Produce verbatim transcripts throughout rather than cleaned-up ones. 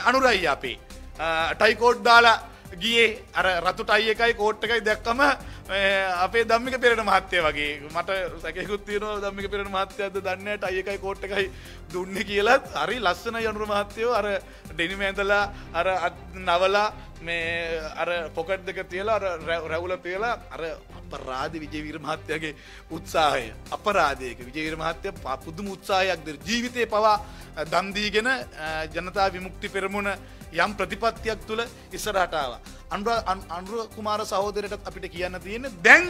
අනුරයි අපි ටයිකෝඩ් දාලා ගියේ අර රතු ටයි එකයි කෝට් එකයි දැක්කම අපේ ධම්මික පෙරේර මහත්තයා වගේ මට සැකයකුත් තියෙනවා ධම්මික පෙරේර මහත්තයාද දන්නේ නැහැ ටයි එකයි කෝට් එකයි දුන්නේ කියලා හරි ලස්සනයි අනුර මහත්තයෝ අර ඩෙනිම ඇඳලා අර නවලා මේ අර පොකට් දෙක තියලා අර රැවුල තියලා අර අපරාධ විජේවීර මහත්තයාගේ උත්සාහය අපරාධයක විජේවීර මහත්තයා පුදුම උත්සාහයක් දර ජීවිතේ පවා දන් දීගෙන ජනතා විමුක්ති පෙරමුණ යම් ප්‍රතිපත්තියක් තුල ඉස්සරහට ආවා අනුර අනුර කුමාර සහෝදරයටත් අපිට කියන්න තියෙන්නේ දැන්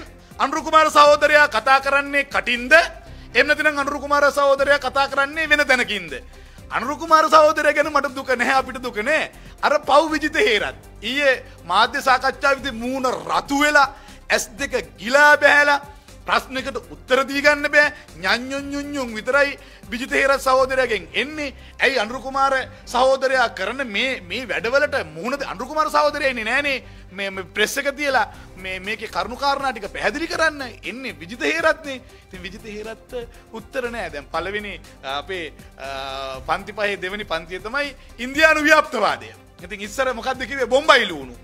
අනුර කුමාර සහෝදරයා කතා කරන්නේ කටින්ද එහෙම නැත්නම් අනුර කුමාර සහෝදරයා කතා කරන්නේ වෙන තැනකින්ද අනුර කුමාර සහෝදරයා ගැන මට දුක නැහැ අපිට දුක නැහැ අර පව් විජිත හේරත් ඊයේ මාධ්‍ය සාකච්ඡාවේදී මූණ රතු වෙලා S2 ගිලා බහැලා ප්‍රශ්නකට උත්තර දී ගන්න බෑ ඤඤ්ඤුන් ඤුන්ුන් විතරයි විජිත හේර සහෝදරයාගෙන් එන්නේ ඇයි අනුර කුමාර සහෝදරයා කරන මේ මේ වැඩවලට මුහුණ අනුර කුමාර සහෝදරයා එන්නේ නෑනේ මේ මේ ප්‍රෙස් එක තියලා මේ මේකේ කරුණාකාරණා ටික පැහැදිලි කරන්න එන්නේ විජිත හේරත්නේ ඉතින් විජිත හේරත් උත්තර නෑ දැන් පළවෙනි අපේ පන්ති පහේ දෙවෙනි පන්තිය තමයි ඉන්දියානු ව්‍යාප්තවාදය ඉතින් ඉස්සර මොකද්ද කිව්වේ බොම්බයි ලුණු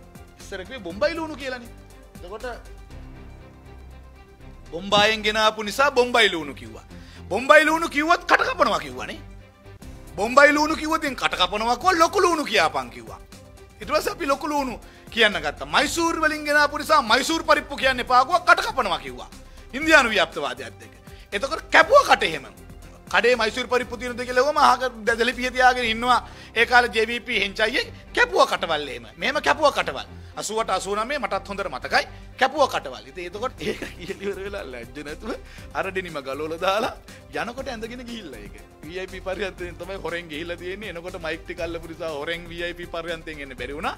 ඉස්සර කිව්වේ බොම්බයි ලුණු කියලානේ එතකොට බොම්බායෙන් ගෙන ආපු නිසා බොම්බයි ලුණු කිව්වා. බොම්බයි ලුණු කිව්වත් කට කපනවා කිව්වනේ. බොම්බයි ලුණු කිව්වොත් ඉතින් කට කපනවා කො ලොකු ලුණු කියාපන් කිව්වා. ඊට පස්සේ අපි ලොකු ලුණු කියන්න ගත්තා. මයිසූර් වලින් ගෙන ආපු නිසා මයිසූර් පරිප්පු කියන්න එපා කිව්වා කට කපනවා කිව්වා. ඉන්දියානු ව්‍යාප්තවාදයත් එක්ක. එතකොට කැපුවා කට එහෙම. කඩේ මයිසූර් පරිප්පු තියෙනද කියලා වම අහක දැදලි පිය තියාගෙන ඉන්නවා. ඒ කාලේ ජේ බී පී හෙන්චයියේ කැපුවා කටවල් එහෙම. මෙහෙම කැපුවා කටවල්. අසූවට අසූනවය මටත් හොඳට මතකයි කැපුවා කටවල්. ඉතින් එතකොට ඒක ඉවර වෙලා ලැජ්ජ නැතුව අර ඩෙනිම ගලවලා දාලා යනකොට ඇඳගෙන ගිහිල්ලා ඒක. වී අයි පී පරියන්තයෙන් තමයි හොරෙන් ගිහිල්ලා තියෙන්නේ. එනකොට මයික් ටික අල්ලපු නිසා හොරෙන් වී අයි පී පරියන්තයෙන් එන්න බැරි වුණා.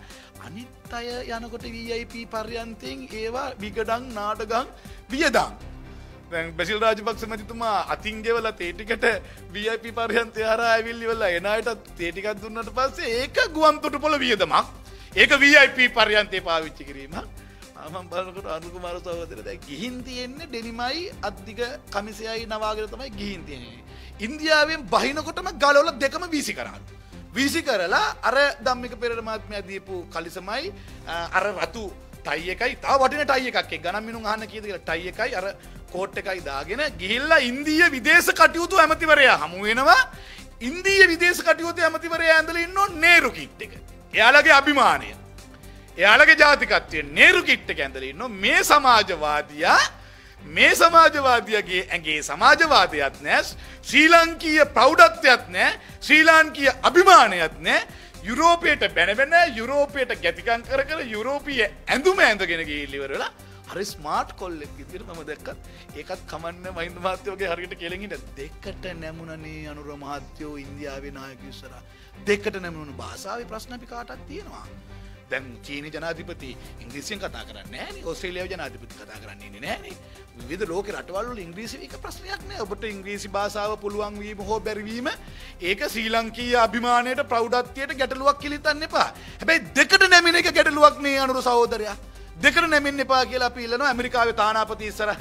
අනිත් අය යනකොට වී අයි පී පරියන්තයෙන් ඒවා විගඩන් නාඩගම් වියදම්. දැන් බැසිල් රාජපක්ෂ මැතිතුමා අතින් ගෙවලා තේ ටිකට වී අයි පී පරියන්තය හරහා ඇවිල්ලි වෙලා එන අයට තේ ටිකක් දුන්නාට පස්සේ ඒක ගුවන් තොටුපොළ වියදමක්. ඒක වී අයි පී පරියන්තේ පාවිච්චි කිරීම මම බලනකොට අනුර කුමාර සහෝදරයා දැන් ගිහින් තියෙන්නේ ඩෙනිමයි අධික කමිසයයි නවාගෙන තමයි ගිහින් තියෙන්නේ. ඉන්දියාවෙන් බහිනකොටම ගලවලා දෙකම වීසි කරාලු. වීසි කරලා අර ධම්මික පෙරේර මහත්මයා දීපු කලිසමයි අර රතු ටයි එකයි තව වටින ටයි එකක් එක්ක ගණන් මිනුන් අහන්න කීයද කියලා ටයි එකයි අර කෝට් එකයි දාගෙන ගිහිල්ලා ඉන්දීය විදේශ කටයුතු ඇමතිවරයා හමු වෙනවා. ඉන්දීය විදේශ කටයුතු ඇමතිවරයා ඇඳලා ඉන්නෝ නේරු කිට් එක. එයාලගේ අභිමානය එයාලගේ ජාතිකත්වය නේරු කිට්ට කැඳලා ඉන්නෝ මේ සමාජවාදියා මේ සමාජවාදියාගේ ඇඟේ සමාජවාදයක් නැහැ ශ්‍රී ලංකීය ප්‍රෞඩත්වයක් නැහැ ශ්‍රී ලාංකීය අභිමානයක් නැහැ යුරෝපයට බැන බැන යුරෝපයට ගැතිකම් කර කර යුරෝපීය ඇඳුම ඇඳගෙන ගිහිල්ලා ඉවර වෙලා හරි ස්මාර්ට් කොල්ලෙක් විදියට මම දැක්කත් ඒකත් කමන්නේ මහින්ද මහත්තයෝ වගේ හරියට කෙලෙන් ඉඳ දෙකට නැමුණනේ අනුර මහත්තයෝ ඉන්දියාවේ නායකයෝ ඉස්සරහා දෙකට නැමුණු භාෂාවේ ප්‍රශ්න අපි කාටවත් තියෙනවා දැන් චීන ජනාධිපති ඉංග්‍රීසියෙන් කතා කරන්නේ නැහැ නේ ඕස්ට්‍රේලියාවේ ජනාධිපති කතා කරන්නේ ඉන්නේ නැහැ නේ විවිධ ලෝක රටවල් වල ඉංග්‍රීසි එක ප්‍රශ්නයක් නෑ ඔබට ඉංග්‍රීසි භාෂාව පුළුවන් වීම හෝ බැරි වීම ඒක ශ්‍රී ලංකීය අභිමානයට ප්‍රෞඩත්වයට ගැටලුවක් කියලා හිතන්න එපා හැබැයි දෙකට නැමින එක ගැටලුවක් නේ අනුර සහෝදරයා දෙකට නැමෙන්න එපා කියලා අපි ඉල්ලනවා ඇමරිකාවේ තානාපති ඉස්සරහ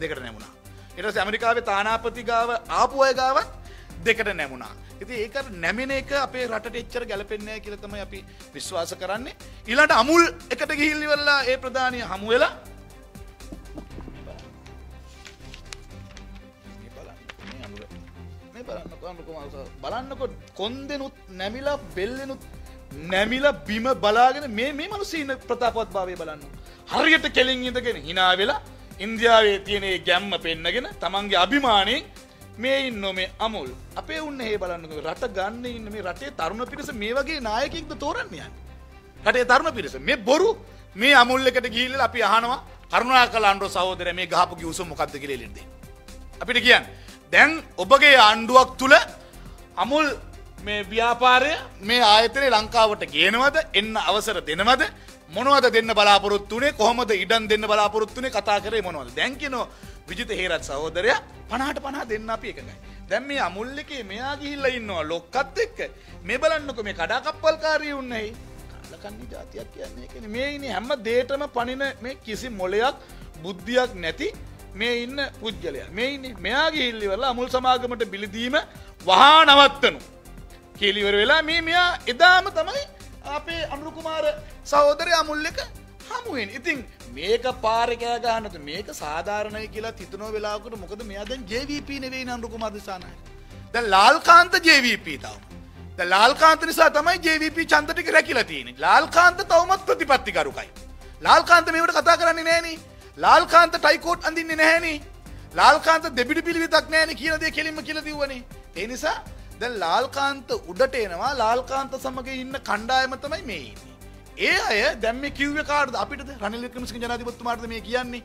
දෙකට නැමුණා. ඊට පස්සේ ඇමරිකාවේ තානාපති ගාව ආපු අය ගාවත් දෙකට නැමුණා. ඉතින් ඒක නැමෙන එක අපේ රටට එච්චර ගැලපෙන්නේ නැහැ කියලා තමයි අපි විශ්වාස කරන්නේ. ඊළඟ අමුල් එකට ගිහින් ඉවරලා ඒ ප්‍රධානිය හමු වෙලා මේ බලන්න මේ අමුල මේ බලන්න කොහොමද බලන්නකො කොන්දෙනුත් නැමිලා බෙල්ලෙනුත් නැමිලා බිම බලාගෙන මේ මේ මිනිස්සු ඉන්න ප්‍රතාපවත්භාවය බලන්න. හරියට කෙලින් ඉඳගෙන hina වෙලා ඉන්දියාවේ තියෙන ඒ ගැම්ම පෙන්නගෙන තමන්ගේ අභිමාණයෙන් මේ ඉන්නෝ මේ අමුල්. අපේ උන්නේ හේ බලන්නකෝ රට ගන්න ඉන්න මේ රටේ තරුණ පිරිස මේ වගේ නායකයෙක්ද තෝරන්න යන්නේ. රටේ තරුණ පිරිස මේ බොරු මේ අමුල් එකට ගිහිල්ලා අපි අහනවා කරුණාකරලා අනුර සහෝදරයා මේ ගහපු කිව්සො මොකද්ද කියලා එළියට දෙන්න. අපිට කියන්න. දැන් ඔබගේ ආණ්ඩුවක් තුල අමුල් මේ ව්‍යාපාරය මේ ආයතනයේ ලංකාවට ගේනවද එන්න අවසර දෙනවද මොනවද දෙන්න බලාපොරොත්තු උනේ කොහොමද ඉඩම් දෙන්න බලාපොරොත්තු උනේ කතා කරේ මොනවද දැන් කියනවා විජිත හේරත් සහෝදරයා පනහට පනහ දෙන්න අපි එකගයි දැන් මේ අමුල් එකේ මෙයා ගිහිල්ලා ඉන්නවා ලොක්කත් එක්ක මේ බලන්නකෝ මේ කඩාකප්පල්කාරී උන්නේ කල්ලකන්නේ જાතියක් කියන්නේ ඒකනේ මේ ඉන්නේ හැම දෙයකම පනින මේ කිසි මොලයක් බුද්ධියක් නැති මේ ඉන්න පුජ්‍යලයා මේ ඉන්නේ මෙයා ගිහිල්ලා ඉවරලා අමුල් සමාගමට බිලිදීම වහා නවත්තනවා කීලිවර වෙලා මේ මෙයා එදාම තමයි අපේ අනුර කුමාර සහෝදරයා මුල්ලක හමු වෙන්නේ. ඉතින් මේක පාරේ කෑ ගහනතු මේක සාධාරණයි කියලා හිතන වෙලාවකට මොකද මෙයා දැන් ජේ වී පී නෙවෙයි අනුර කුමාර දිසානායක. දැන් ලාල්කාන්ත ජේ වී පී තාම. දැන් ලාල්කාන්ත නිසා තමයි ජේ වී පී ඡන්ද ටික රැකිලා තියෙන්නේ. ලාල්කාන්ත තවමත් ප්‍රතිපත්තිකරුකයි. ලාල්කාන්ත මේවට කතා කරන්නේ නැහෙනේ. ලාල්කාන්ත ටයිකෝට් අඳින්නේ නැහෙනේ. ලාල්කාන්ත දෙබිඩි පිළිවෙතක් නැහෙනේ කියලා දේ කෙලින්ම කියලා දිව්වනේ. ඒ නිසා දැන් ලාල්කාන්ත උඩට එනවා ලාල්කාන්ත සමග ඉන්න කණ්ඩායම තමයි මේ ඉන්නේ. ඒ අය දැන් මේ කිව්වේ කාටද? අපිටද? රනිල් වික්‍රමසිංහ ජනාධිපතිතුමාටද මේ කියන්නේ?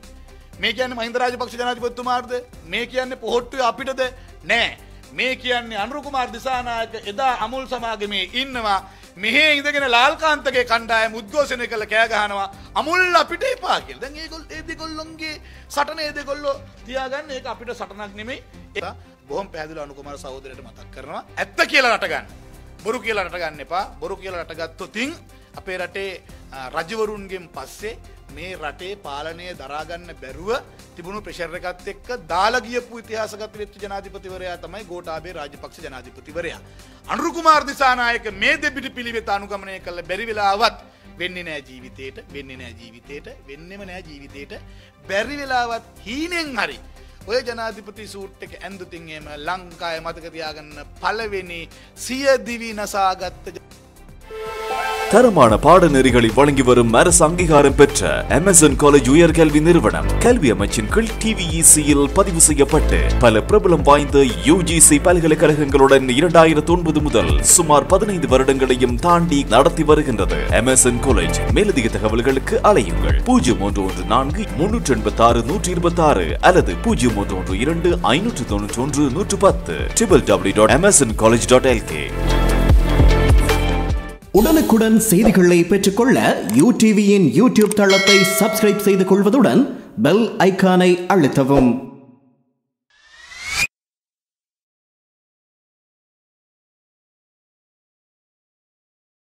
මේ කියන්නේ මහින්ද රාජපක්ෂ ජනාධිපතිතුමාටද? මේ කියන්නේ පොහොට්ටුවේ අපිටද? නෑ. මේ කියන්නේ අනුර කුමාර දිසානායක එදා අමුල් සමාගමේ ඉන්නවා මෙහි ඉඳගෙන ලාල්කාන්තගේ කණ්ඩායම උද්ඝෝෂණය කළ කෑ ගහනවා අමුල් අපිට එපා කියලා. දැන් ඒගොල්ලෝ ඒ දෙගොල්ලොන්ගේ සටන ඒ දෙගොල්ලෝ තියාගන්න ඒක අපිට සටනක් නෙමෙයි. ඒක බොහොම පැහැදිලිව අනුර කුමාර සහෝදරයට මතක් කරනවා. ඇත්ත කියලා රට ගන්න. බොරු කියලා රට ගන්න එපා. බොරු කියලා රට ගත්තොතින් අපේ රටේ රජවරුන්ගෙන් පස්සේ මේ රටේ පාලනය දරා ගන්න බැරුව තිබුණු ප්‍රෙෂර් එකත් එක්ක දාලා ගියපු ඉතිහාසගත වෙච්ච ජනාධිපතිවරයා තමයි ගෝඨාභය රාජපක්ෂ ජනාධිපතිවරයා. අනුර කුමාර දිසානායක මේ දෙබිඩි පිළිවෙත අනුගමනය කළ බැරි වෙලාවත් වෙන්නේ නැහැ ජීවිතේට, වෙන්නේ නැහැ ජීවිතේට, වෙන්නෙම නැහැ ජීවිතේට. බැරි වෙලාවත් හීනෙන් හරි ඔය ජනාධිපති සූට් එක ඇඳුතින් එහෙම ලංකාවේ මතක තියාගන්න පළවෙනි සිය දිවි නසාගත් தரமான பாடநெறிகளை வழங்கி வரும் அரசு அங்கீகாரம் பெற்ற அமேசான் காலேஜ் உயர்கல்வி நிறுவனம் கல்வி அமைச்சின் கீழ் டி வி இ சி-யில் பதிவு செய்யப்பட்டு பல பிரபலம் வாய்ந்த யூ ஜி சி பல்கலைக்கழகங்களுடன் இரண்டாயிரத்தி ஒன்பது முதல் சுமார் பதினைந்து வருடங்களையும் தாண்டி நடத்தி வருகின்றது. அமேசான் காலேஜ் மேலதிக தகவல்களுக்கு அலையுங்கள் பூஜ்ஜியம் ஒன்று ஒன்று நான்கு முன்னூற்றி எண்பத்தி ஆறு நூற்றி இருபத்தி ஆறு அல்லது பூஜ்ஜியம் ஒன்று ஒன்று இரண்டு ஐநூற்று தொன்னூற்றி ஒன்று நூற்று பத்து triple W dot Amazon college dot LK உடனுக்குடன் செய்திகளை பெற்றுக்கொள்ள யூ டி வியின் யூடியூப் தளத்தை சப்ஸ்கிரைப் செய்து கொள்வதுடன் பெல் ஐக்கானை அழுத்தவும்.